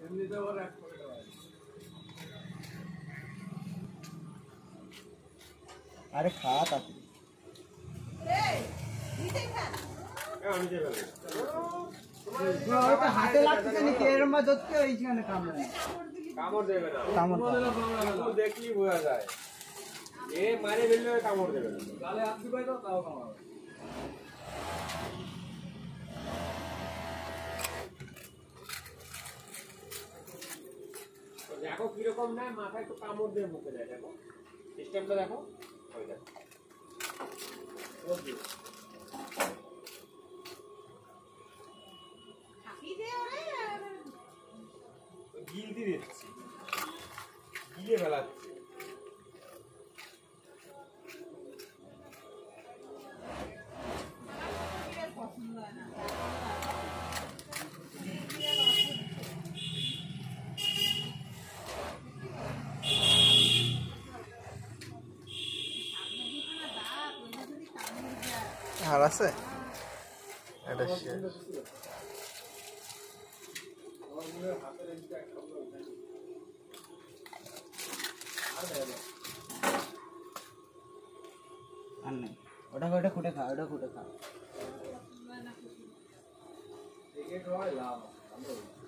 अरे खाता हाथे लगते कामड़ देवे देखली बोझा जाए ये मारे बिल्ले कामड़ देवे आपकी भाई तो कामड़ देखो कि रकम ना माथा तो कामड़ दे मुके जाए देखो सिस्टम तो देखो हो जाए खाकी दे ओरे गील दी देती गीले वाला हार आसे এটা শেয়ার আমার মনে হাতের একটা খবর আছে আর নাই ওটা কুটে খা দেখে খাওয়া লাভ আমরা